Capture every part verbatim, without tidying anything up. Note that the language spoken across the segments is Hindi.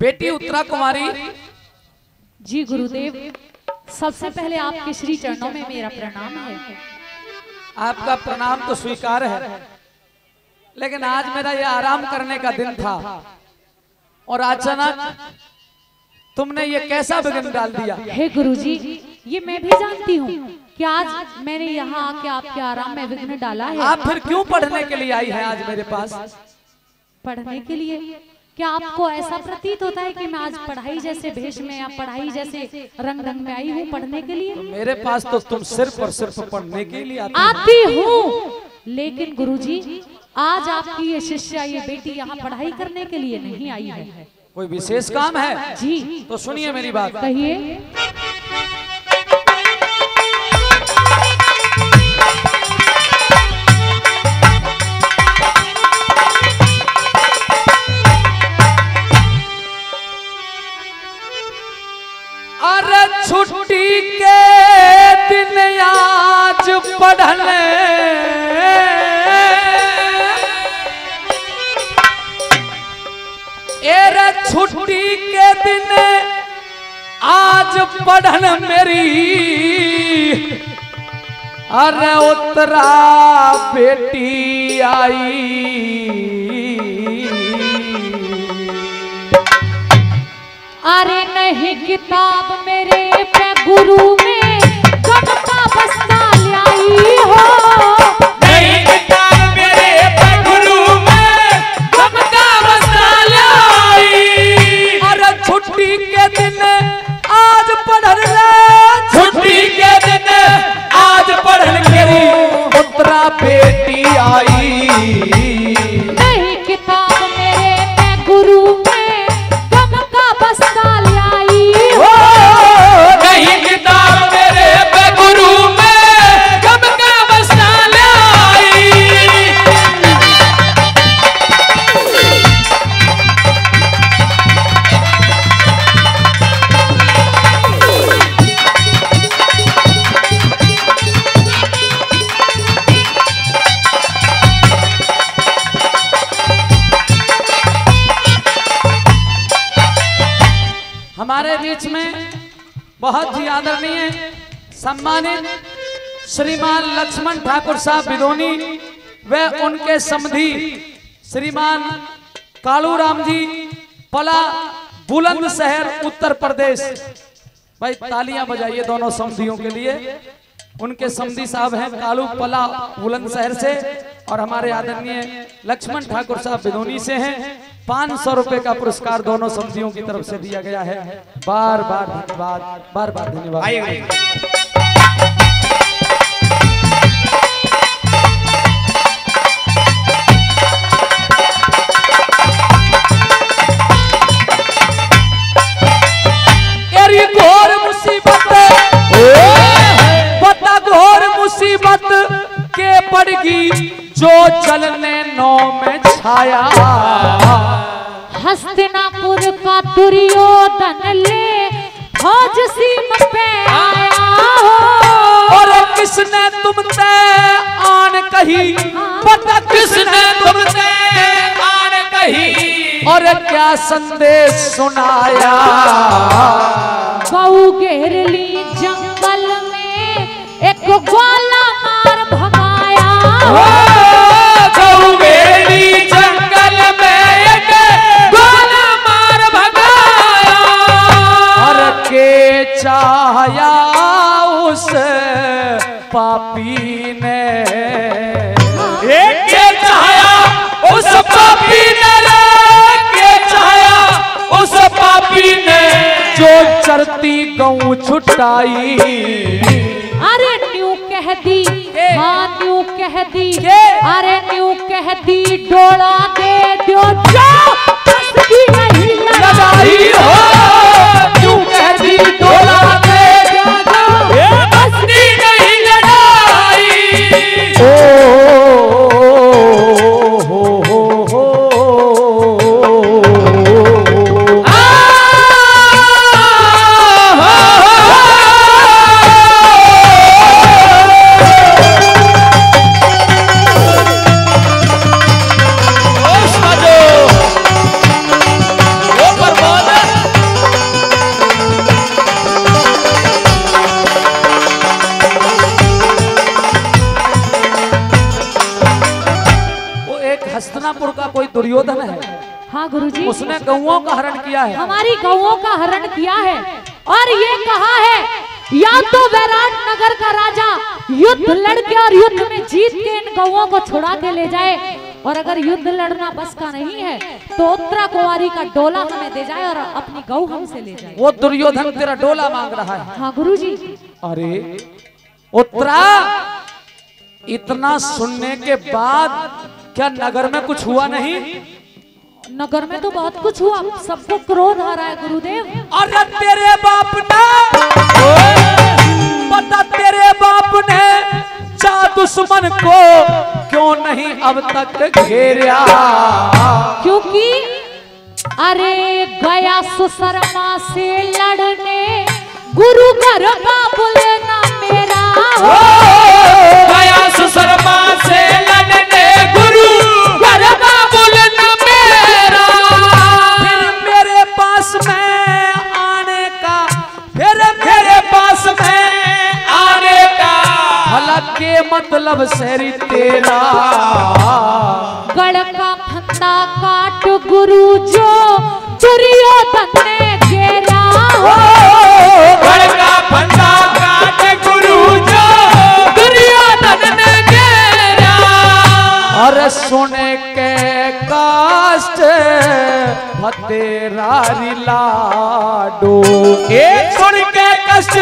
बेटी उत्तरा कुमारी। जी गुरुदेव, सबसे पहले आपके श्री चरणों में मेरा प्रणाम है। आपका प्रणाम तो स्वीकार है, लेकिन आज मेरा यह आराम करने का दिन था और अचानक तुमने ये कैसा विघ्न डाल दिया। हे गुरुजी, ये मैं भी जानती हूँ कि आज मैंने यहाँ आके आपके आराम में विघ्न डाला है। आप फिर क्यों पढ़ने के लिए आई है आज मेरे पास? पढ़ने के लिए? क्या आपको ऐसा प्रतीत होता है कि मैं आज पढ़ाई जैसे भेष में या पढ़ाई जैसे रंग ढंग में आई हूँ पढ़ने के लिए? तो मेरे पास तो तुम सिर्फ और सिर्फ पढ़ने के लिए आती हूँ, लेकिन गुरुजी आज आपकी ये शिष्या, ये बेटी यहाँ पढ़ाई करने के लिए नहीं आई है। कोई विशेष काम है? जी। तो सुनिए मेरी बात। कहिए। अरे छुट्टी के दिन आज पढ़ने छुट्टी के दिन आज पढ़न मेरी अरे उत्तरा बेटी आई। अरे नहीं किताब मेरे पे गुरु में कब बस्ता लाई हो। हमारे बीच में बहुत ही आदरणीय सम्मानित श्रीमान लक्ष्मण ठाकुर साहब बिदोनी व उनके समधी श्रीमान कालू राम जी पला बुलंद शहर उत्तर प्रदेश। भाई तालियां बजाइए दोनों समधियों के लिए। उनके समधी साहब हैं कालू पला बुलंद शहर से और हमारे आदरणीय लक्ष्मण ठाकुर साहब बिदोनी से हैं। पाँच सौ रुपए का पुरस्कार दोनों समितियों की तरफ से दिया गया है। बार बार धन्यवाद, बार बार धन्यवाद। जो चलने नौ में छाया हस्तिनापुर का दुर्योधन ले फौज सीम पे आया हो। और किसने तुमसे आन कही? पता किसने तुमसे आन कही? और क्या संदेश सुनाया? गऊ घेर ली जंगल में एक ग्वाला मार भगाया। चाहया उस पापी ने, के चाहया उस पापी ने, के चाहया उस पापी ने जो चरती गऊ छुटाई। अरे न्यू कह दी, हाँ न्यू कह दी, अरे न्यू कह दी डोला दे दो जो उसकी नहीं लगाई हो। दुर्योधन है। हाँ गुरुजी, उसने गौओं का हरण किया है, हमारी गौओं का हरण किया है और ये कहा है या तो बैराटनगर का राजा युद्ध लड़के और युद्ध में जीत के इन गौओं को छुड़ा के ले जाए, और अगर युद्ध लड़ना बस का नहीं है तो उत्तरा कुमारी का डोला हमें दे जाए और अपनी गौ हमसे ले जाए। वो दुर्योधन तेरा डोला मांग रहा है। हाँ गुरुजी। अरे उत्तरा, इतना सुनने के बाद क्या नगर में कुछ हुआ नहीं? नगर में तो बहुत कुछ हुआ, सबको क्रोध आ रहा है गुरुदेव। अरे तेरे बाप ने, पता तेरे बाप ने चार दुश्मन को क्यों नहीं अब तक घेरा? क्योंकि अरे गया सुशरमा से लड़ने गुरु घर का बुलाना मेरा, गया सुशरमा से लड़ने गुरु घर का बुलाना मेरा, फिर मेरे पास में आने का, फिर मेरे पास में आने का भला के मतलब शहरी तेरा, गड़ का फंदा काट गुरु जो दुर्योधन ने घेरा, गड़ का फंदा काट गुरु जो दुर्योधन ने घेरा। अरे सुने के काष्ट भतेरारी लाडो, एक सुन के कष्ट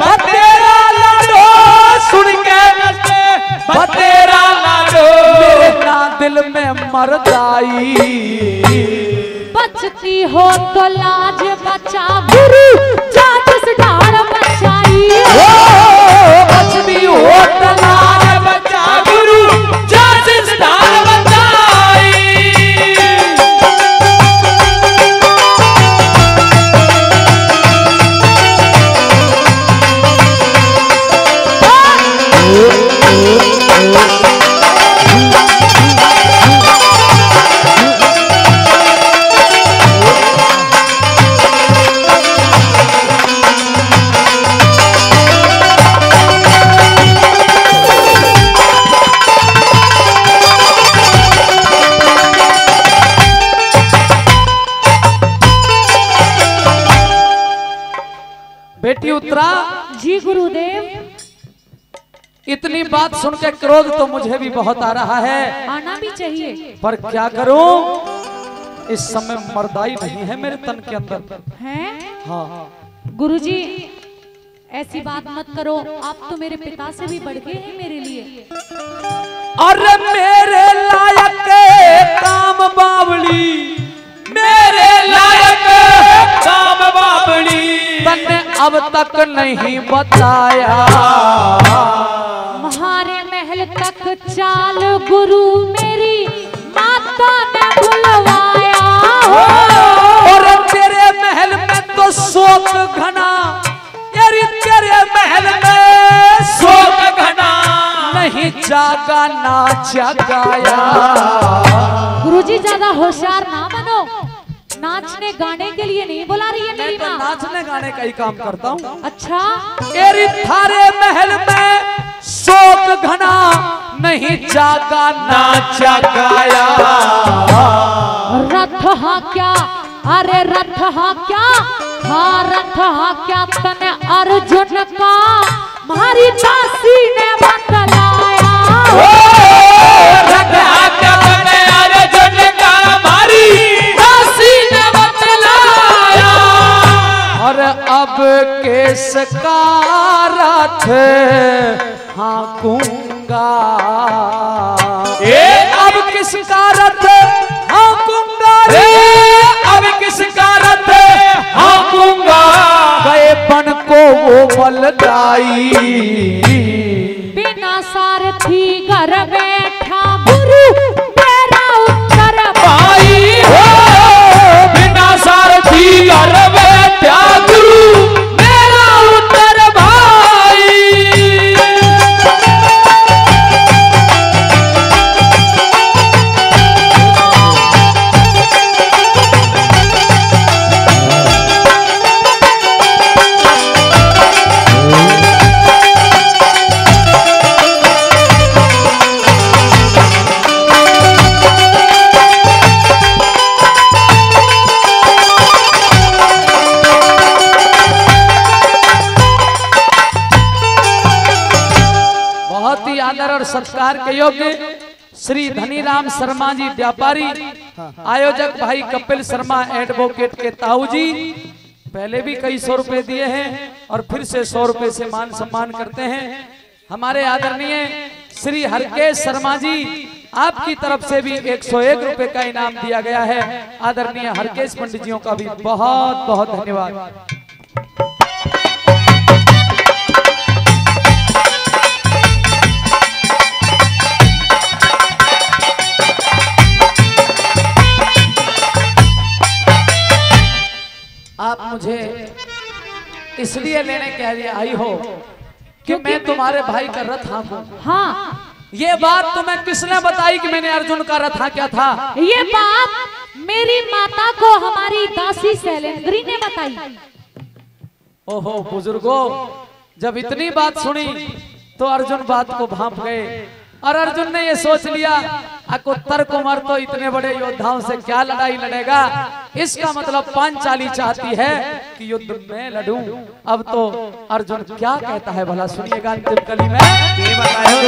भतेरा लाडो, सुन के कष्ट भतेरा लाडो, मेरे ना दिल में मरदाई, बचती हो तो लाज बचा गुरु जात से ढाल बचाई, बचती हो तो लाज बचा गुरु जात से ढाल बचाई। जी गुरुदेव, इतनी बात सुन के क्रोध तो मुझे भी बहुत आ रहा है, आना भी चाहिए, पर क्या करूं, इस समय मर्दाई नहीं है मेरे तन के अंदर है। हाँ गुरुजी, ऐसी बात मत करो, आप तो मेरे पिता से भी बढ़ गए हैं मेरे लिए। अरे मेरे लायक काम बावली, मेरे लायक काम बावली तन्ने अब तक नहीं बताया, तुम्हारे महल तक चाल गुरु मेरी माता ने बुलवाया, और तेरे महल में तो शोक घना, तेरे तेरे महल में शोक घना नहीं जागा ना जगाया। गुरुजी ज्यादा होशियार ना बनो, नाचने गाने के लिए नहीं बुला रही है मेरी माँ। नाचने गाने का ही काम करता हूँ। अच्छा, तेरी थारे महल में शोक घना नहीं जागा ना जगाया, रथ हा क्या, अरे रथ हा क्या, हाँ रथ हा क्या तने अर्जुन का मारी दासी ने बतलाया, रथ हा क्या तने अर्जुन का मारी अब किसका रथ हाँकूंगा, अब किसका रथ हाँकूंगा रे, अब किसका रथ हाँकूंगा, गए बन को वो बलदाई, बिना सारथी घर बैठा गुरु तेरा उत्तर पाई, बिना सारथी घर बैठा आदर और सत्कार के योग्य श्री धनीराम शर्मा जी व्यापारी, आयोजक भाई कपिल शर्मा एडवोकेट के ताऊजी, पहले भी कई सौ रुपए दिए हैं और फिर से सौ रुपए से मान सम्मान करते हैं। हमारे आदरणीय श्री हरकेश शर्मा जी, आपकी तरफ से भी एक सौ एक रुपए का इनाम दिया गया है। आदरणीय हरकेश पंडित जी का भी बहुत बहुत धन्यवाद। आप मुझे इसलिए लेने के लिए आई हो कि मैं तुम्हारे भाई का रथ हाँकूं। हाँ, ये बात तुम्हें किसने बताई कि मैंने अर्जुन का रथ हाँका था? ये बात मेरी माता को हमारी दासी सैलेंद्री ने बताई। ओहो बुजुर्गों, जब इतनी बात सुनी तो अर्जुन बात को भांप गए और अर्जुन ने ये सोच लिया उत्तरा कुमारी तो इतने बड़े योद्धाओं से क्या लड़ाई लड़ेगा, इसका मतलब पंचाली चाहती है कि युद्ध में लड़ूं। अब तो अर्जुन क्या कहता है भला सुनिएगा अंतिम कली में। ये बताओ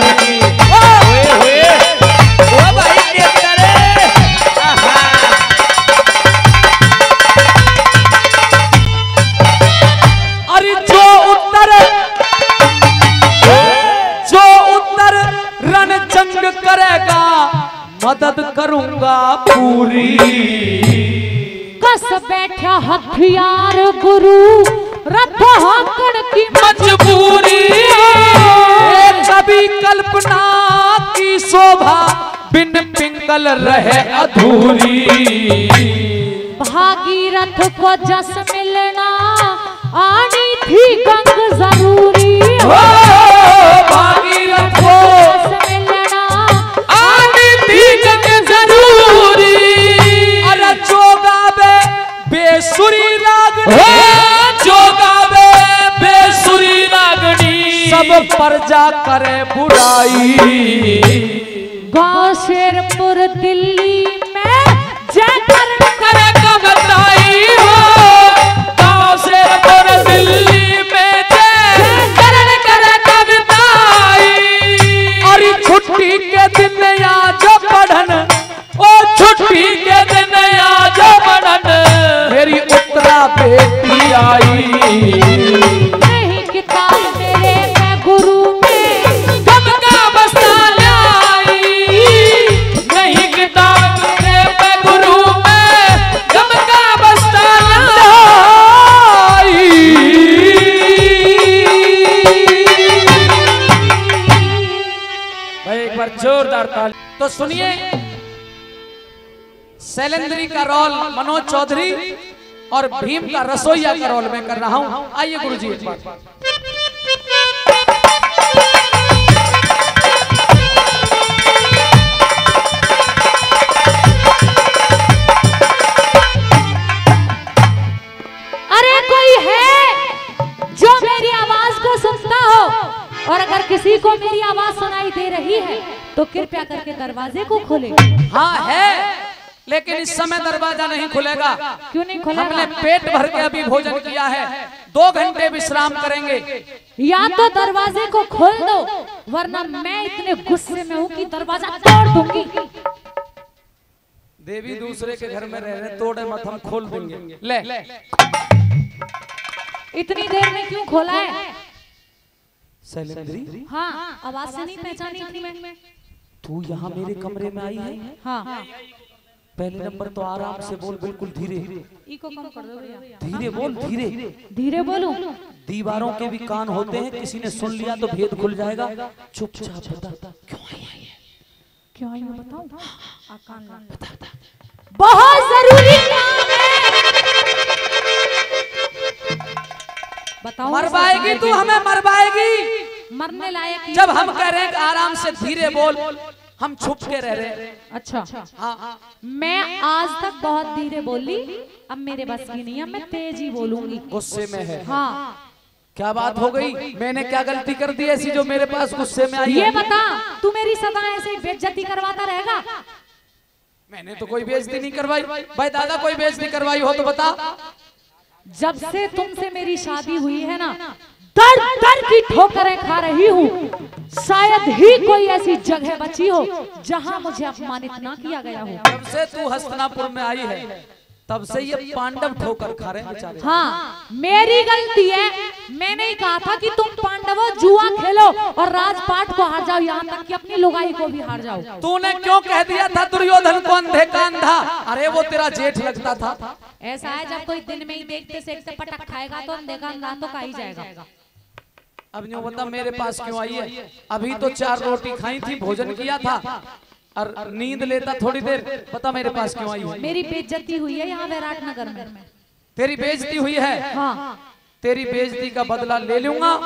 करेगा मदद करूंगा पूरी, कस बैठा हथियार गुरु रथ हाकड़ की मजबूरी, कभी कल्पना की शोभा बिन पिंगल रहे अधूरी, भागीरथ को जस मिलना आनी थी गंग जरूरी, भागीरथ को बेसुरी रागनी, जो गावे बेसुरी रागनी, सब प्रजा करे बुराई, गाँव शेरपुर दिल्ली में जयकर करे कबताई, गाँव शेरपुर दिल्ली में जयकर करे कबताई। और छुट्टी के दिन आज पढ़न, ओ छुट्टी के दिन आज पढ़न, मेरी उत्तरा बेटी आई, नहीं किताब तेरे मैं गुरु में गमका बसा लाई, नहीं किताब तेरे मैं गुरु में गमका बसा लाई। भाई एक बार जोरदार ताली। तो सुनिए सैलेंद्री का रोल मनोज चौधरी और भीम का रसोईया का रोल मैं कर रहा हूं। आइए गुरुजी एक बार। अरे कोई है जो मेरी आवाज को सुनता हो, और अगर किसी को मेरी आवाज सुनाई दे रही है तो कृपया करके दरवाजे को खोले। हाँ है, लेकिन इस समय दरवाजा नहीं खुलेगा। क्यों नहीं खुलेगा? हमने पेट भर के अभी भोजन किया है, दो घंटे विश्राम करेंगे। या तो दरवाजे को खोल दो, वरना मैं इतने गुस्से में हूँ कि दरवाजा तोड़ दूंगी। देवी दूसरे के घर में रह रहे, तोड़े मत, हम खोल देंगे। ले, इतनी देर में क्यों खोला है? सैलेंद्री, हाँ आवाज से नहीं पहचानी थी मैं। तू यहाँ मेरे कमरे में आई है? हाँ। पहले नंबर तो आराम से बोल, बिल्कुल धीरे धीरे बोल, धीरे धीरे बोलूं। दीवारों के भी कान होते हैं, किसी ने सुन लिया तो भेद खुल जाएगा। चुपचाप बता क्यों आई है, क्यों आई मैं बताऊं? बहुत जरूरी काम है। बताओ, मर पाएगी तू हमें, मर पाएगी? मरने लायक। जब हम कह रहे हैं आराम से धीरे बोल, हम छुप के रह रहे। अच्छा हाँ, मैं आज तक बहुत धीरे बोली, अब मेरे बस की नहीं है, मैं तेजी बोलूंगी। गुस्से में है? हाँ। क्या बात हो गई? मैंने क्या गलती कर दी ऐसी जो मेरे पास गुस्से में आई? ये बता, तू मेरी सदा ऐसे बेइज्जती करवाता रहेगा? मैंने तो कोई बेइज्जती नहीं करवाई। भाई दादा, कोई बेइज्जती करवाई हो तो बता। जब से तुमसे मेरी शादी हुई है ना, तर तर की ठोकरें खा रही हूँ। शायद ही कोई ऐसी जगह बची हो जहाँ मुझे अपमानित ना किया गया हो। तब से तू हस्तिनापुर में आई है, तब से ये पांडव ठोकर खा रहे हैं। हाँ, मेरी गलती है, मैंने ही कहा था कि तुम पांडवों जुआ खेलो और राजपाट को हार जाओ, यहाँ तक कि अपनी लुगाई को भी हार जाओ। तूने क्यों कह दिया था दुर्योधन को अंधे का अंधा? अरे वो तेरा जेठ लगता था। ऐसा है जब कोई दिन में ही देखते से पटक खाएगा तो अंधे का अंधा तो खा ही जाएगा। अब न्यू बता मेरे पास क्यों आई है? अभी तो चार रोटी खाई थी, भोजन किया था और नींद लेता थोड़ी देर, पता मेरे पास क्यों आई है? मेरी बेइज्जती हुई है यहाँ बैराटनगर में। तेरी बेइज्जती हुई है? हाँ, तेरी बेइज्जती का बदला ले लूंगा।